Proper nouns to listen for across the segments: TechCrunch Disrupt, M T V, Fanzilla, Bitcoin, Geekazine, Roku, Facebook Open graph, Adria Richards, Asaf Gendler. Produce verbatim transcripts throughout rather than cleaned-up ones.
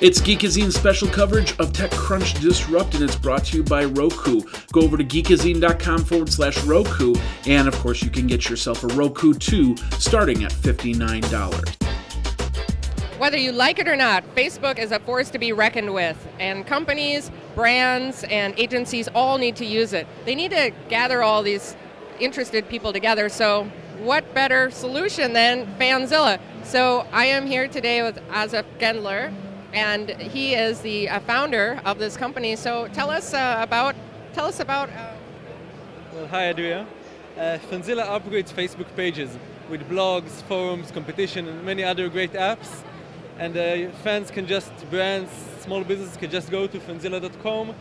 It's Geekazine special coverage of TechCrunch Disrupt, and it's brought to you by Roku. Go over to geekazine.com forward slash Roku, and of course you can get yourself a Roku two starting at fifty-nine dollars. Whether you like it or not, Facebook is a force to be reckoned with, and companies, brands, and agencies all need to use it. They need to gather all these interested people together, so what better solution than Fanzilla? So I am here today with Asaf Gendler, and he is the founder of this company. So tell us uh, about, tell us about... Uh... Well, hi Adria. Uh, Fanzilla upgrades Facebook pages with blogs, forums, competition, and many other great apps. And uh, fans can just, brands, small businesses can just go to fanzilla dot com,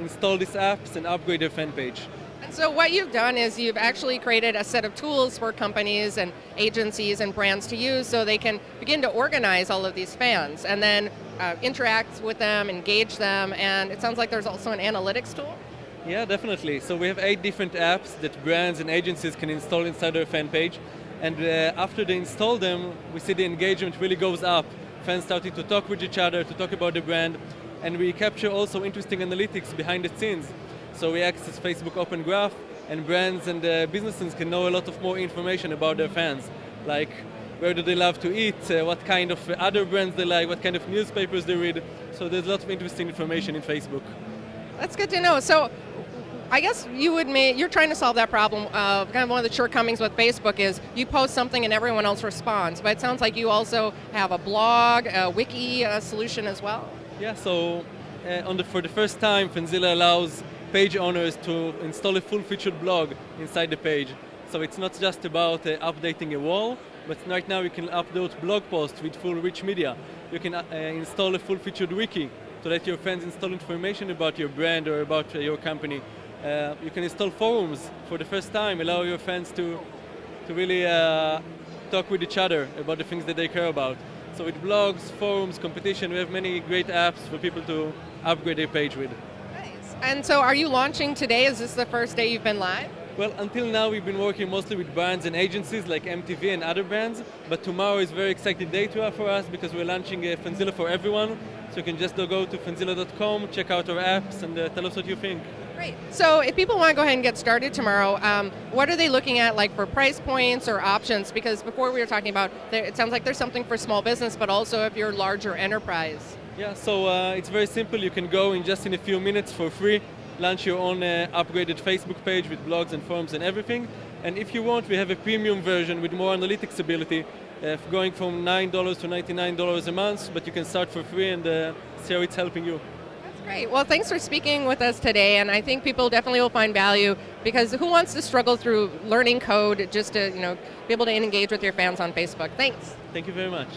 install these apps, and upgrade their fan page. And so what you've done is you've actually created a set of tools for companies and agencies and brands to use so they can begin to organize all of these fans and then uh, interact with them, engage them, and it sounds like there's also an analytics tool? Yeah, definitely. So we have eight different apps that brands and agencies can install inside their fan page. And uh, after they install them, we see the engagement really goes up. Fans started to talk with each other, to talk about the brand, and we capture also interesting analytics behind the scenes. So we access Facebook Open graph, and brands and uh, businesses can know a lot of more information about their fans, like where do they love to eat, uh, what kind of other brands they like, what kind of newspapers they read. So there's a lot of interesting information in Facebook. That's good to know. So I guess you would make, you're trying to solve that problem of kind of one of the shortcomings with Facebook is you post something and everyone else responds, but it sounds like you also have a blog, a wiki a solution as well. Yeah, so uh, on the, for the first time, Fanzilla allows page owners to install a full-featured blog inside the page. So it's not just about uh, updating a wall, but right now you can upload blog posts with full-rich media. You can uh, install a full-featured wiki to let your fans install information about your brand or about uh, your company. Uh, you can install forums for the first time, allow your fans to, to really uh, talk with each other about the things that they care about. So with blogs, forums, competition, we have many great apps for people to upgrade their page with. Nice. And so are you launching today? Is this the first day you've been live? Well, until now we've been working mostly with brands and agencies like M T V and other brands, but tomorrow is a very exciting day for us because we're launching a Fanzilla for everyone. So you can just go to fanzilla dot com, check out our apps, and uh, tell us what you think. Great. So if people want to go ahead and get started tomorrow, um, what are they looking at, like for price points or options? Because before we were talking about, it sounds like there's something for small business, but also if you're a larger enterprise. Yeah, so uh, it's very simple. You can go in just in a few minutes for free, launch your own uh, upgraded Facebook page with blogs and forums and everything. And if you want, we have a premium version with more analytics ability, uh, going from nine dollars to ninety-nine dollars a month, but you can start for free and uh, see how it's helping you. Great. Well, thanks for speaking with us today, and I think people definitely will find value because who wants to struggle through learning code just to, you know, be able to engage with your fans on Facebook? Thanks. Thank you very much.